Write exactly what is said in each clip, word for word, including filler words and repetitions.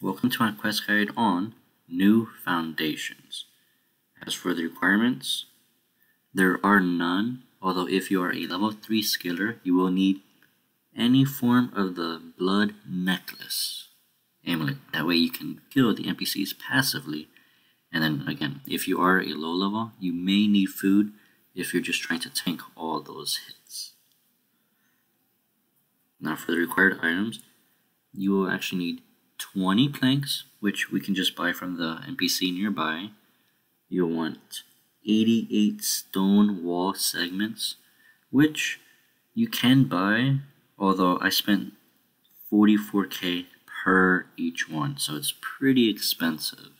Welcome to my quest carried on New Foundations. As for the requirements, there are none, although if you are a level three skiller, you will need any form of the Blood Necklace Amulet. That way you can kill the N P Cs passively. And then again, if you are a low level, you may need food if you're just trying to tank all those hits. Now for the required items, you will actually need twenty planks, which we can just buy from the N P C nearby. You'll want eighty-eight stone wall segments, which you can buy, although I spent forty-four K per each one, so it's pretty expensive.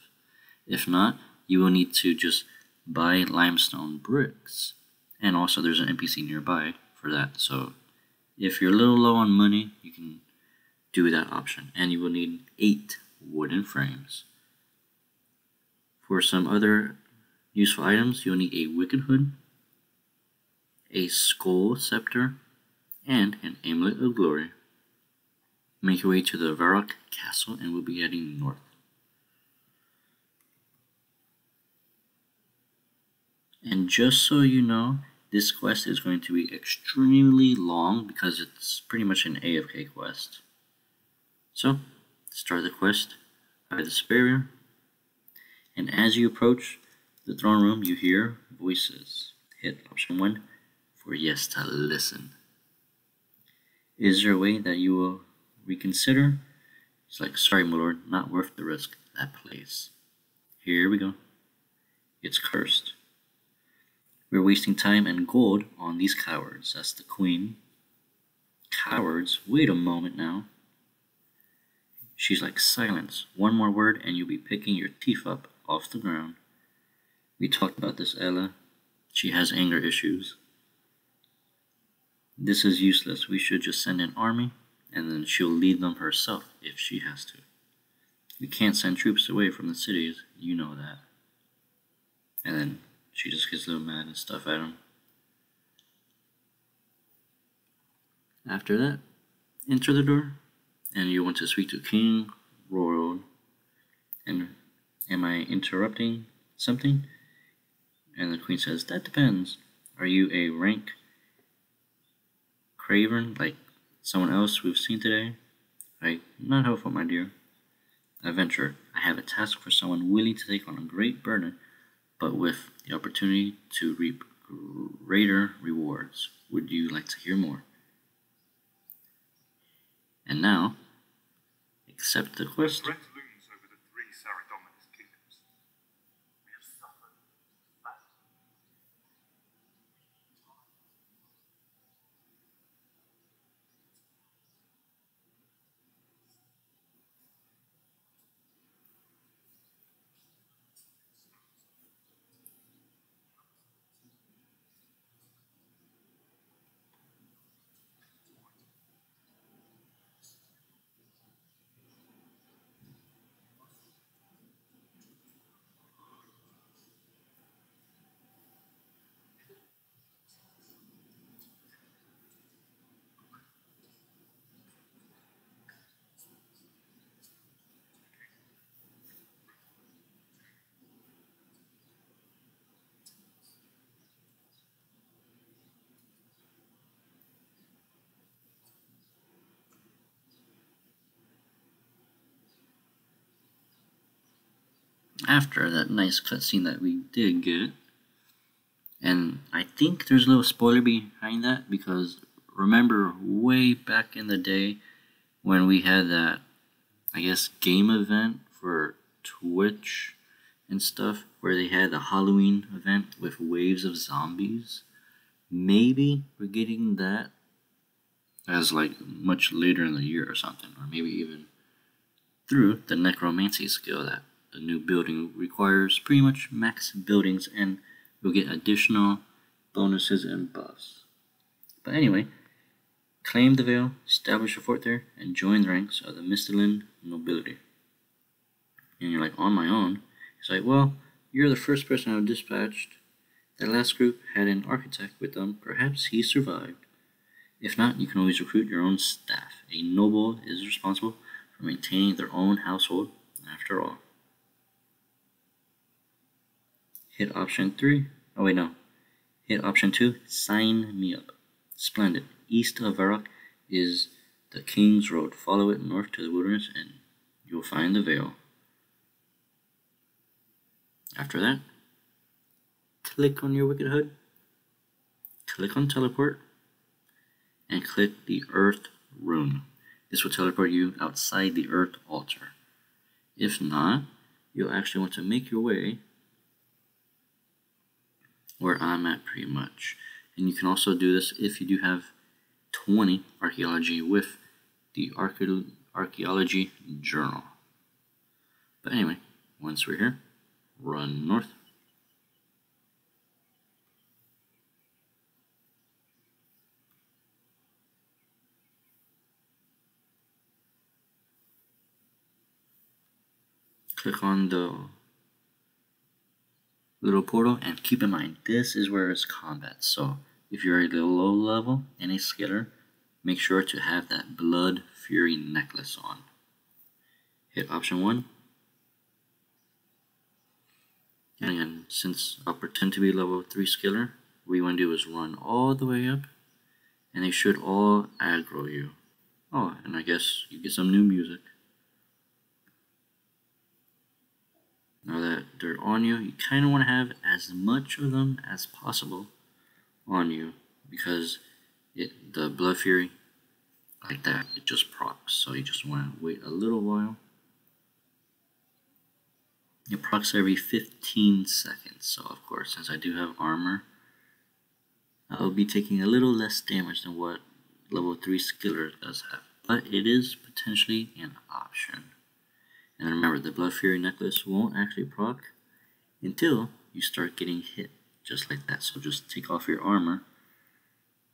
If not, you will need to just buy limestone bricks, and also there's an N P C nearby for that, so if you're a little low on money, you can do that option. And you will need eight wooden frames. For some other useful items, you'll need a wicked hood, a skull scepter, and an amulet of glory. Make your way to the Varrock castle and we'll be heading north. And just so you know, this quest is going to be extremely long because it's pretty much an A F K quest. So, start the quest by the Superior, and as you approach the throne room, you hear voices. Hit option one for yes to listen. Is there a way that you will reconsider? It's like, sorry, my lord, not worth the risk. That place. Here we go. It's cursed. We're wasting time and gold on these cowards. That's the queen. Cowards? Wait a moment now. She's like, silence, one more word and you'll be picking your teeth up off the ground. We talked about this, Ella. She has anger issues. This is useless. We should just send an army and then she'll lead them herself if she has to. We can't send troops away from the cities. You know that. And then she just gets a little mad and stuff at him. After that, enter the door. And you want to speak to King Roald. And am I interrupting something? And the queen says, that depends. Are you a rank craven like someone else we've seen today? Like, not helpful, my dear. Adventurer, I have a task for someone willing to take on a great burden, but with the opportunity to reap greater rewards. Would you like to hear more? And now, accept the quest. The threat looms over the three Saradominus kingdoms. We have suffered battle. After that nice cutscene that we did get, and I think there's a little spoiler behind that, because remember way back in the day when we had that, I guess, game event for Twitch and stuff, where they had the Halloween event with waves of zombies? Maybe we're getting that as like much later in the year or something, or maybe even through the necromancy skill that the new building requires. Pretty much max buildings, and we'll get additional bonuses and buffs. But anyway, claim the veil, establish a fort there, and join the ranks of the Misthalin nobility. And you're like, on my own? It's like, well, you're the first person I've dispatched. That last group had an architect with them. Perhaps he survived. If not, you can always recruit your own staff. A noble is responsible for maintaining their own household after all. Hit option three. Oh wait, no. Hit option two. Sign me up. Splendid. East of Varrock is the King's Road. Follow it north to the wilderness and you will find the Veil. After that, click on your Wicked H U D, click on Teleport, and click the Earth Rune. This will teleport you outside the Earth Altar. If not, you'll actually want to make your way where I'm at pretty much. And you can also do this if you do have twenty archaeology with the archaeology journal. But anyway, once we're here, run north. Click on the little portal, and keep in mind, this is where it's combat. So if you're at a low level and a scaler, make sure to have that Blood Fury necklace on. Hit option one. And again, since I'll pretend to be level three scaler, what you want to do is run all the way up, and they should all aggro you. Oh, and I guess you get some new music. Now that they're on you, you kind of want to have as much of them as possible on you, because it, the Blood Fury, like that, it just procs. So you just want to wait a little while. It procs every fifteen seconds. So of course, since I do have armor, I'll be taking a little less damage than what level three skiller does have. But it is potentially an option. And remember, the Blood Fury necklace won't actually proc until you start getting hit, just like that. So just take off your armor,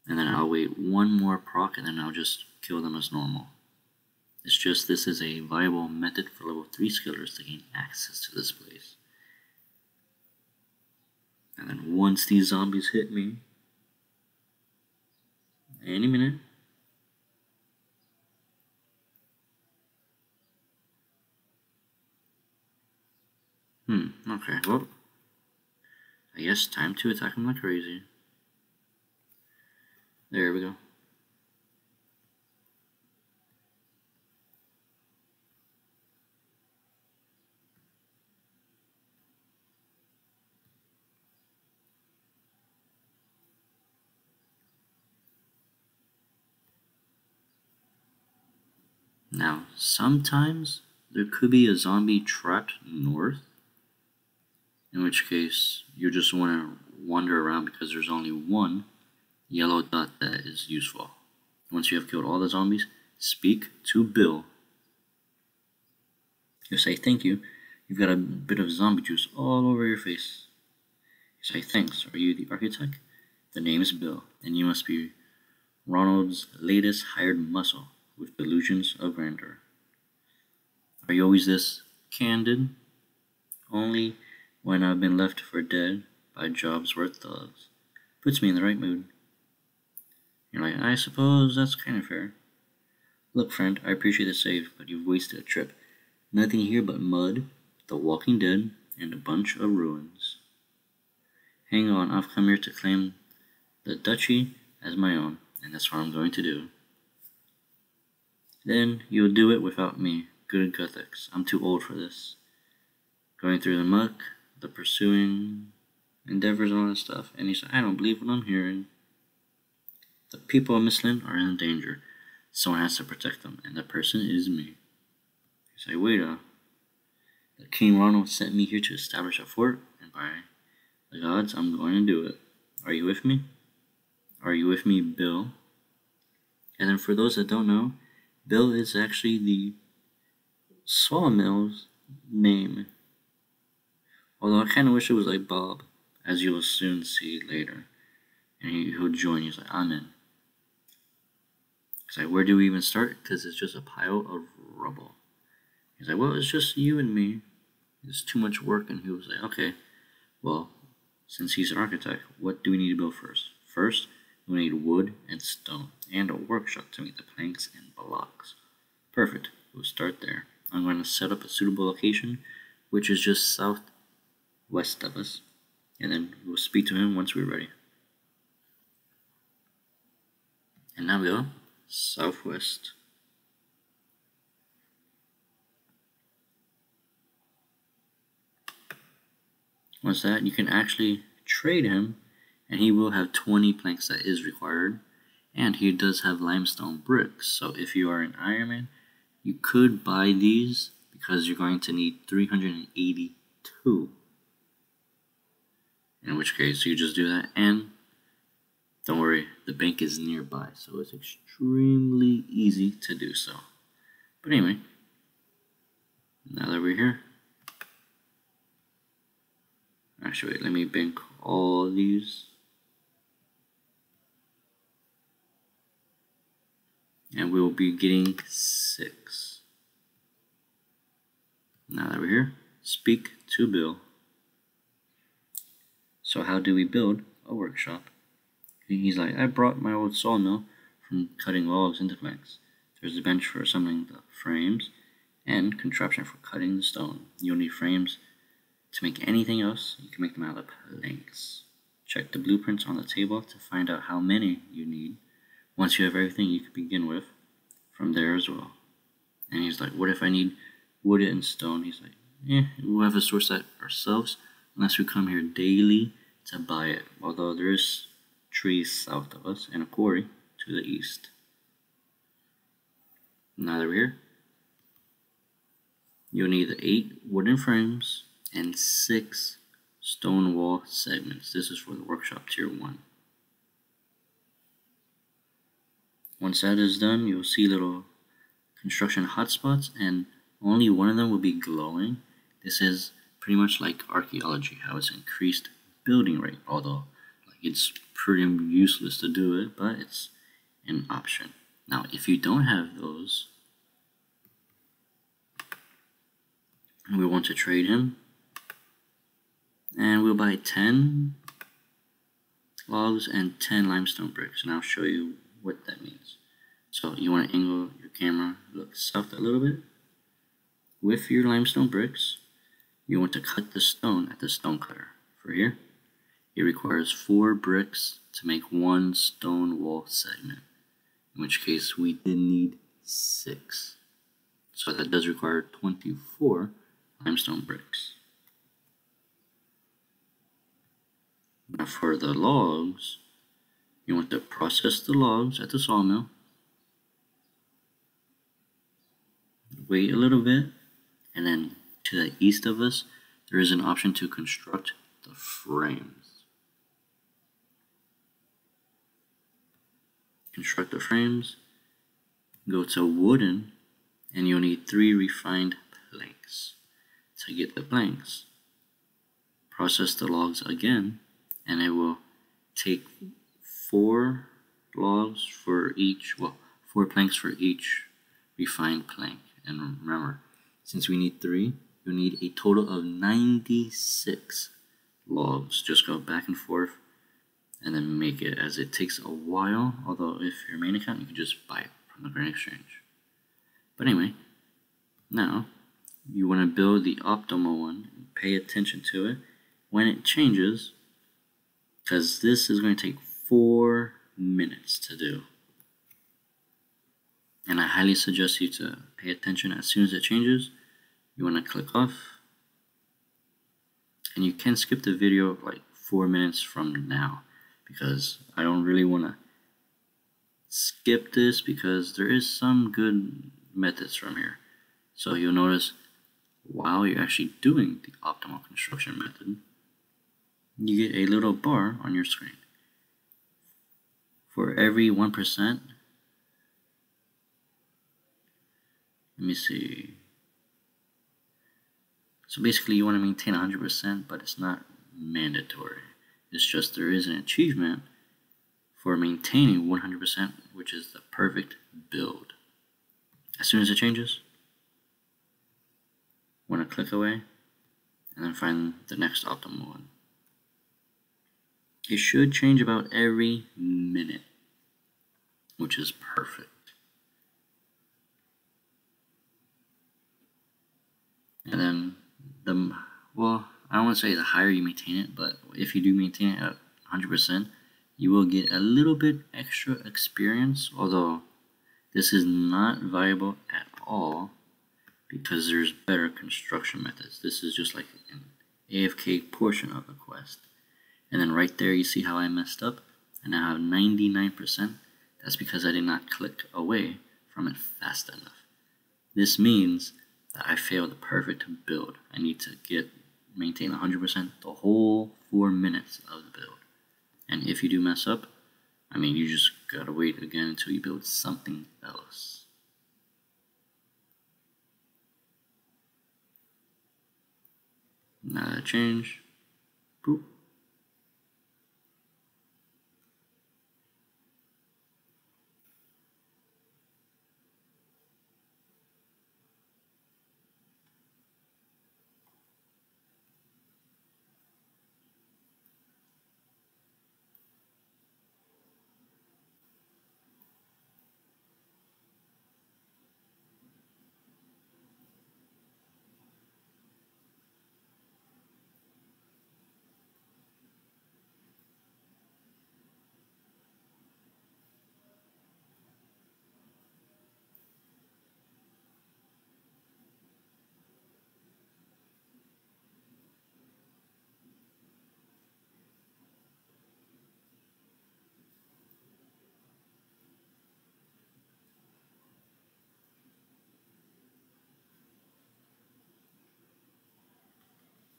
and then I'll wait one more proc, and then I'll just kill them as normal. It's just this is a viable method for level three skillers to gain access to this place. And then once these zombies hit me, any minute, Hmm, okay, well, I guess time to attack him like crazy. There we go. Now, sometimes there could be a zombie trapped north, in which case, you just want to wander around because there's only one yellow dot that is useful. Once you have killed all the zombies, speak to Bill. You'll say thank you. You've got a bit of zombie juice all over your face. You say thanks. Are you the architect? The name is Bill, and you must be Ronald's latest hired muscle with delusions of grandeur. Are you always this candid? Only when I've been left for dead by jobs worth thugs. Puts me in the right mood. You're like, I suppose that's kind of fair. Look, friend, I appreciate the save, but you've wasted a trip. Nothing here but mud, the walking dead, and a bunch of ruins. Hang on, I've come here to claim the duchy as my own, and that's what I'm going to do. Then you'll do it without me, good Guthix. I'm too old for this. Going through the muck, the pursuing endeavors and all that stuff, and he said, I don't believe what I'm hearing. The people of Misthalin are in danger. Someone has to protect them, and that person is me. You say, wait up. The King Roald sent me here to establish a fort, and by the gods, I'm going to do it. Are you with me? Are you with me, Bill? And then for those that don't know, Bill is actually the sawmill's name. Although I kind of wish it was like Bob, as you will soon see later. And he, he'll join you. He's like, I'm in. He's like, where do we even start? Because it's just a pile of rubble. He's like, well, it's just you and me. It's too much work. And he was like, okay, well, since he's an architect, what do we need to build first? First, we need wood and stone, and a workshop to make the planks and blocks. Perfect. We'll start there. I'm going to set up a suitable location, which is just southwest of us, and then we'll speak to him once we're ready. And now we go southwest. Once that, you can actually trade him, and he will have twenty planks that is required, and he does have limestone bricks. So if you are an Iron Man, you could buy these because you're going to need three hundred eighty-two. In which case, you just do that, and don't worry, the bank is nearby, so it's extremely easy to do so. But anyway, now that we're here, actually, wait, let me bank all of these. And we will be getting six. Now that we're here, speak to Bill. So how do we build a workshop? He's like, I brought my old sawmill from cutting logs into planks. There's a bench for assembling the frames and contraption for cutting the stone. You'll need frames to make anything else. You can make them out of planks. Check the blueprints on the table to find out how many you need. Once you have everything, you can begin with from there as well. And he's like, what if I need wood and stone? He's like, eh, we'll have to source that ourselves unless we come here daily to buy it. Although there is trees south of us and a quarry to the east. Now that we're here, you'll need eight wooden frames and six stone wall segments. This is for the workshop tier one. Once that is done, you'll see little construction hotspots, and only one of them will be glowing. This is pretty much like archaeology, how it's increased building rate, although like, it's pretty useless to do it, but it's an option. Now, if you don't have those, we want to trade him, and we'll buy ten logs and ten limestone bricks, and I'll show you what that means. So you want to angle your camera, look south a little bit. With your limestone bricks, you want to cut the stone at the stone cutter. For here, it requires four bricks to make one stone wall segment, in which case we did need six. So that does require twenty-four limestone bricks. Now for the logs, you want to process the logs at the sawmill. Wait a little bit, and then to the east of us, there is an option to construct the frames. Construct the frames, go to wooden, and you'll need three refined planks. To get the planks, process the logs again, and it will take four logs for each, well, four planks for each refined plank. And remember, since we need three, you'll need a total of ninety-six logs. Just go back and forth and then make it, as it takes a while. Although, if you're a main account, you can just buy it from the Grand Exchange. But anyway, now you want to build the optimal one and pay attention to it when it changes, because this is going to take four minutes to do, and I highly suggest you to pay attention as soon as it changes. You want to click off, and you can skip the video like four minutes from now, because I don't really want to skip this, because there is some good methods from here. So you'll notice while you're actually doing the optimal construction method, you get a little bar on your screen. For every one percent, let me see. So basically you want to maintain one hundred percent, but it's not mandatory. It's just there is an achievement for maintaining one hundred percent, which is the perfect build. As soon as it changes, want to click away, and then find the next optimal one. It should change about every minute, which is perfect. And then the, well, I don't want to say the higher you maintain it, but if you do maintain it at one hundred percent, you will get a little bit extra experience, although this is not viable at all because there's better construction methods. This is just like an A F K portion of the quest. And then right there, you see how I messed up? And I have ninety-nine percent. That's because I did not click away from it fast enough. This means that I failed the perfect build. I need to get maintain one hundred percent the whole four minutes of the build. And if you do mess up, I mean, you just gotta wait again until you build something else. Now that change. Boop.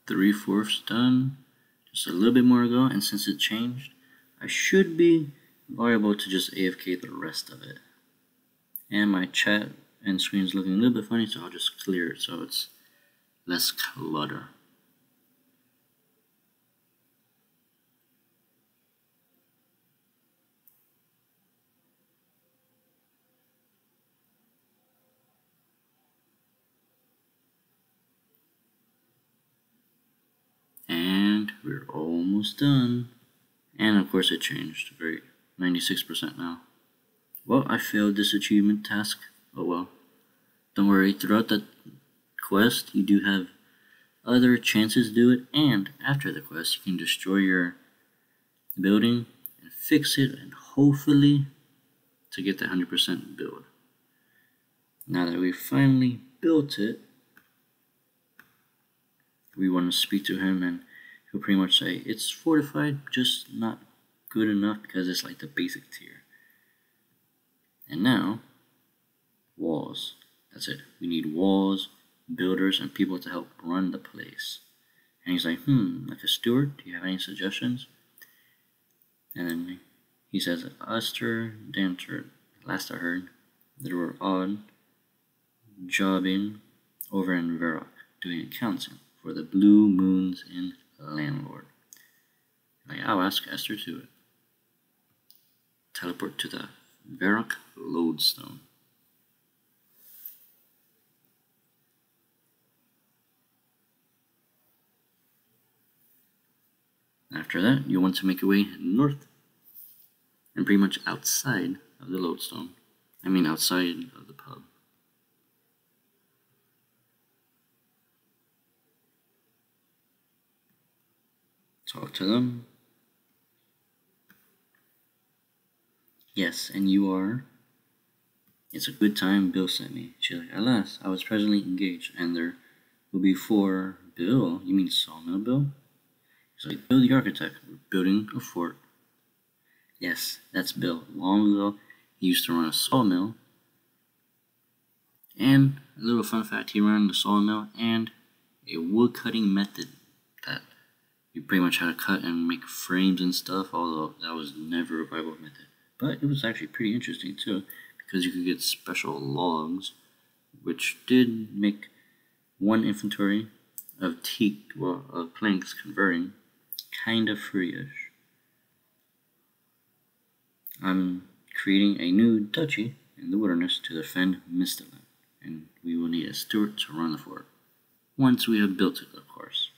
three fourths done, just a little bit more to go, and since it changed, I should be viable to just A F K the rest of it. And my chat and screen's looking a little bit funny, so I'll just clear it so it's less clutter. We're almost done. And of course it changed. Very ninety-six percent now. Well, I failed this achievement task. Oh well. Don't worry, throughout the quest you do have other chances to do it, and after the quest you can destroy your building and fix it and hopefully to get the one hundred percent build. Now that we finally built it, we want to speak to him, and he'll pretty much say it's fortified, just not good enough because it's like the basic tier. And now, walls. That's it. We need walls, builders, and people to help run the place. And he's like, hmm, like a steward, do you have any suggestions? And then he says, Esther, Danter, last I heard, that were odd jobbing over in Varrock, doing accounting for the Blue Moons in Landlord. Like, I'll ask Esther to it. Teleport to the Varrock Lodestone. After that, you'll want to make your way north and pretty much outside of the Lodestone. I mean, outside of the pub. Talk to them. Yes, and you are. It's a good time Bill sent me. She's like, alas, I was presently engaged, and there will be four. Bill, you mean Sawmill Bill? He's like, Bill the architect, we're building a fort. Yes, that's Bill. Long ago, he used to run a sawmill. And a little fun fact, he ran the sawmill and a wood cutting method that you pretty much had to cut and make frames and stuff, although that was never a viable method. But it was actually pretty interesting too, because you could get special logs, which did make one inventory of teak, well, of planks converting, kind of free-ish. I'm creating a new duchy in the wilderness to defend Misthalin, and we will need a steward to run the fort. Once we have built it, of course.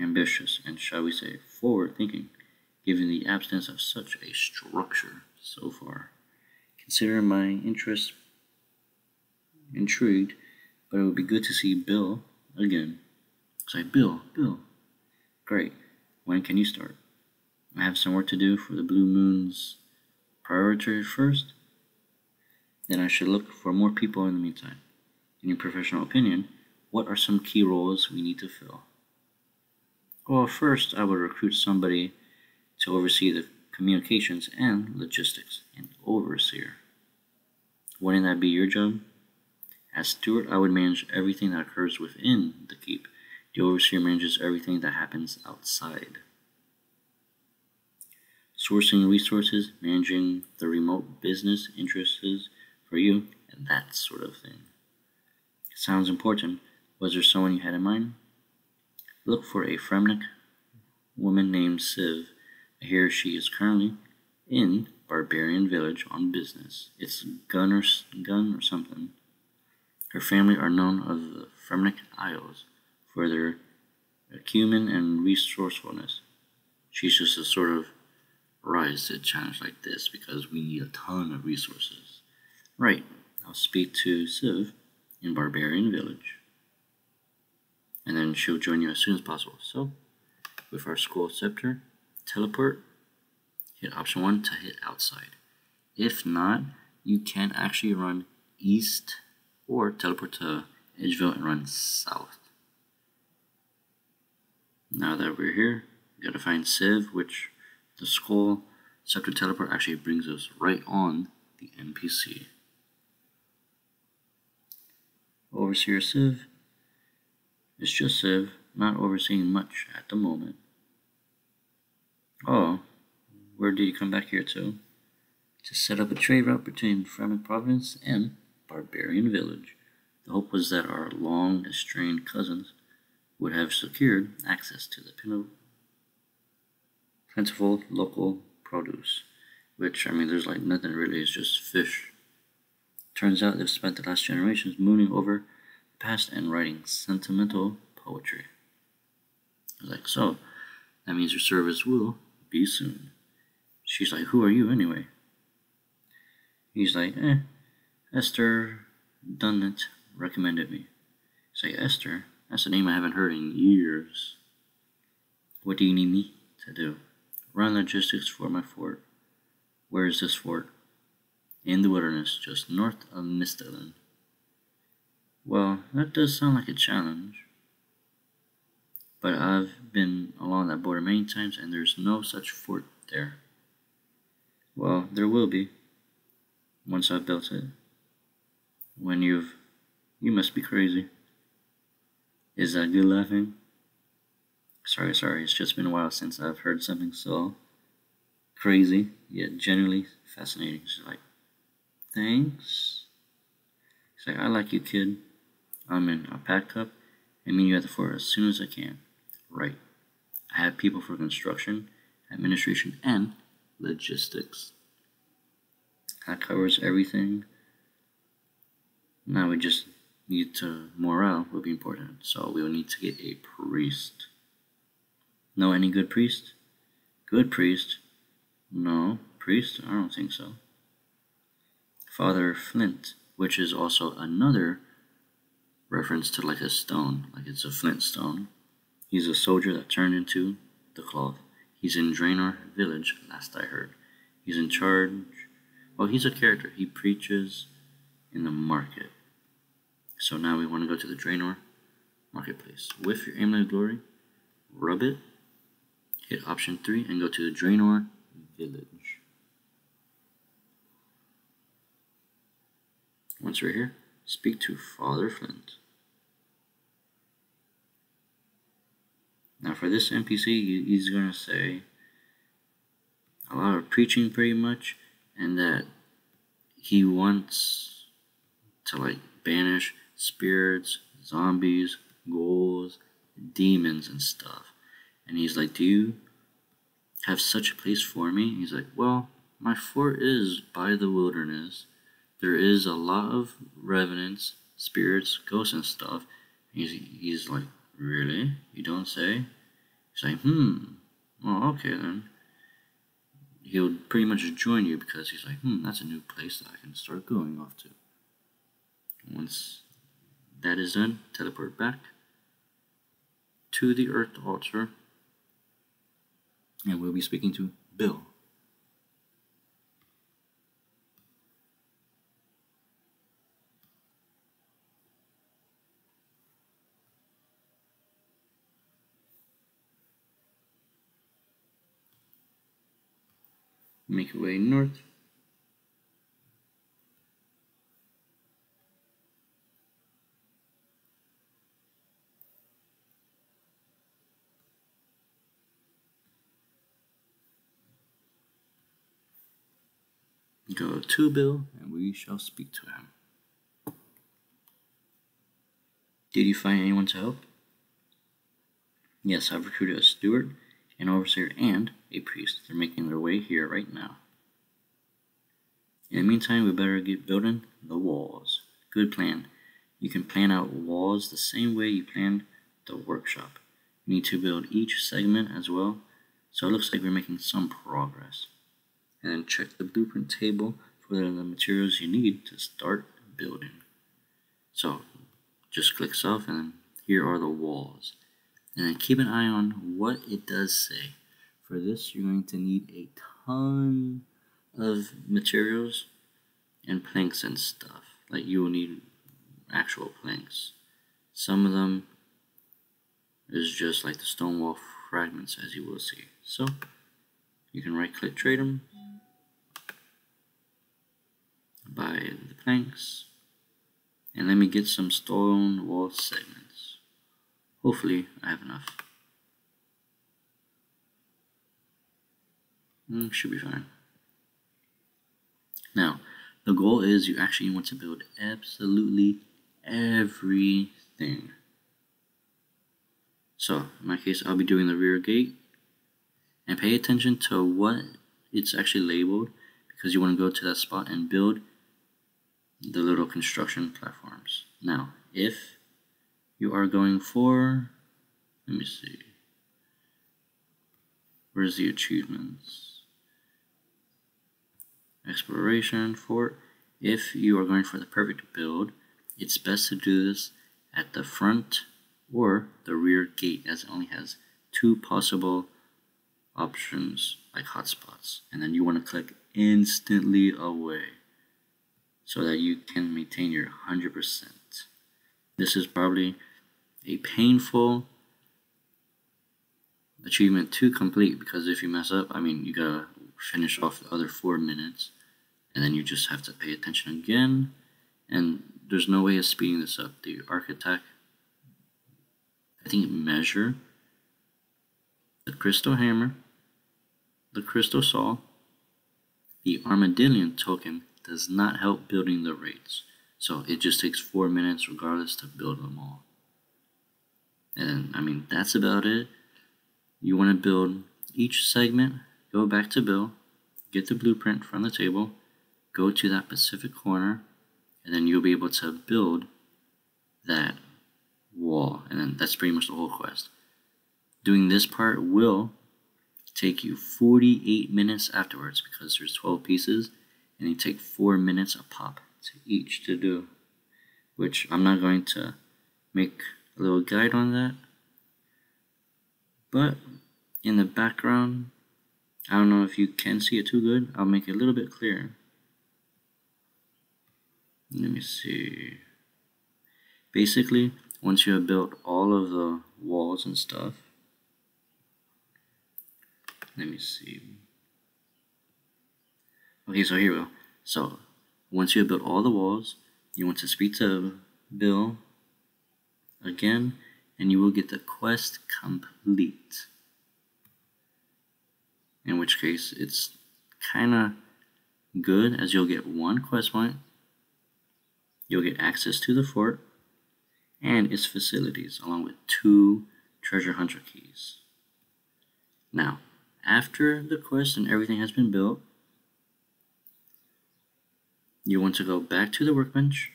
Ambitious and, shall we say, forward thinking, given the absence of such a structure so far. Consider my interest intrigued, but it would be good to see Bill again. Say, Bill, Bill. Great. When can you start? I have some work to do for the Blue Moon's priority first. Then I should look for more people in the meantime. In your professional opinion, what are some key roles we need to fill? Well, first I would recruit somebody to oversee the communications and logistics, an overseer. Wouldn't that be your job? As steward, I would manage everything that occurs within the keep. The overseer manages everything that happens outside. Sourcing resources, managing the remote business interests for you, and that sort of thing. Sounds important. Was there someone you had in mind? Look for a Fremennik woman named Siv. I hear she is currently in Barbarian Village on business. It's gun or gun or something. Her family are known of the Fremennik Isles for their acumen and resourcefulness. She's just a sort of rise to a challenge like this because we need a ton of resources. Right, I'll speak to Siv in Barbarian Village. And then she'll join you as soon as possible. So, with our scroll scepter, teleport, hit option one to hit outside. If not, you can actually run east or teleport to Edgeville and run south. Now that we're here, we gotta find Siv, which the scroll scepter teleport actually brings us right on the N P C. Overseer Siv. It's just Siv, not overseeing much at the moment. Oh, where did you come back here to? To set up a trade route between Framing Province and Barbarian Village. The hope was that our long-estranged cousins would have secured access to the plentiful local produce, which, I mean, there's like nothing really, it's just fish. Turns out they've spent the last generations mooning over the past and writing sentimental poetry. Like, so, that means your service will be soon. She's like, who are you anyway? He's like, eh, Esther Dunnett recommended me. Say, Esther? That's a name I haven't heard in years. What do you need me to do? Run logistics for my fort. Where is this fort? In the wilderness, just north of Misthalin. Well, that does sound like a challenge. But I've been along that border many times and there's no such fort there. Well, there will be. Once I've built it. When you've... You must be crazy. Is that good laughing? Sorry, sorry, it's just been a while since I've heard something so crazy, yet genuinely fascinating. She's like, thanks? She's like, I like you, kid. I'm in. I'll pack up and meet you at the fort as soon as I can. Right. I have people for construction, administration, and logistics. That covers everything. Now we just... need to, morale will be important, so we will need to get a priest. Know any good priest? Good priest? No. Priest? I don't think so. Father Flint, which is also another reference to like a stone, like it's a flint stone. He's a soldier that turned into the cloth. He's in Draynor Village, last I heard. He's in charge. Well, he's a character. He preaches in the market. So now we want to go to the Draynor Marketplace. With your Amulet of Glory, rub it, hit option three, and go to the Draynor Village. Once we're here, speak to Father Flint. Now for this N P C, he's going to say a lot of preaching pretty much, and that he wants to like banish spirits, zombies, ghouls, demons, and stuff. And he's like, do you have such a place for me? And he's like, well, my fort is by the wilderness. There is a lot of revenants, spirits, ghosts, and stuff. And he's, he's like, really? You don't say? He's like, hmm, well, okay then. He'll pretty much join you because he's like, hmm, that's a new place that I can start going off to. Once that is done, teleport back, to the Earth Altar, and we'll be speaking to Bill. Make your way north. Go to Bill, and we shall speak to him. Did you find anyone to help? Yes, I've recruited a steward, an overseer, and a priest. They're making their way here right now. In the meantime, we better get building the walls. Good plan. You can plan out walls the same way you planned the workshop. You need to build each segment as well, so it looks like we're making some progress. And then check the blueprint table for the materials you need to start building. So just click self, and then here are the walls. And then keep an eye on what it does say. For this, you're going to need a ton of materials and planks and stuff. Like, you will need actual planks. Some of them is just like the stone wall fragments, as you will see. So you can right click trade them, buy the planks, and let me get some stone wall segments. Hopefully I have enough. Should be fine. Now, the goal is you actually want to build absolutely everything. So, in my case, I'll be doing the rear gate. And pay attention to what it's actually labeled, because you want to go to that spot and build the little construction platforms. Now, if you are going for... Let me see. Where's the achievements? Exploration fort. If you are going for the perfect build, it's best to do this at the front or the rear gate, as it only has two possible options, like hotspots. And then you want to click instantly away so that you can maintain your one hundred percent. This is probably a painful achievement to complete, because if you mess up, I mean, you gotta finish off the other four minutes, and then you just have to pay attention again. And there's no way of speeding this up. The architect, I think, measure, the crystal hammer, the crystal saw, the armadillion token does not help building the rates. So it just takes four minutes regardless to build them all. And I mean, that's about it. You want to build each segment. Go back to Bill, get the blueprint from the table, go to that Pacific corner, and then you'll be able to build that wall. And then that's pretty much the whole quest. Doing this part will take you forty-eight minutes afterwards, because there's twelve pieces, and they take four minutes a pop to each to do, which I'm not going to make a little guide on that. But in the background, I don't know if you can see it too good. I'll make it a little bit clearer. Let me see. Basically, once you have built all of the walls and stuff, let me see. Okay, so here we go. So, once you have built all the walls, you want to speak to Bill again, and you will get the quest complete. In which case, it's kind of good, as you'll get one quest point, you'll get access to the fort and its facilities, along with two treasure hunter keys. Now, after the quest and everything has been built, you want to go back to the workbench,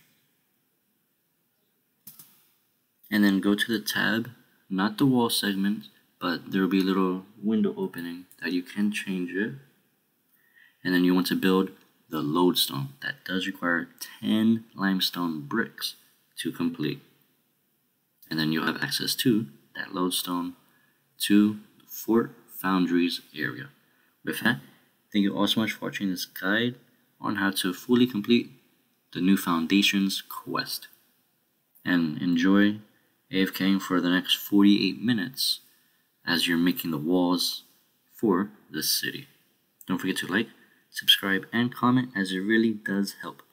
and then go to the tab, not the wall segment, but there will be a little window opening that you can change it. And then you want to build the lodestone. That does require ten limestone bricks to complete. And then you'll have access to that lodestone to the Fort Foundries area. With that, thank you all so much for watching this guide on how to fully complete the New Foundations quest. And enjoy AFKing for the next forty-eight minutes as you're making the walls for the city. Don't forget to like, subscribe, and comment as it really does help.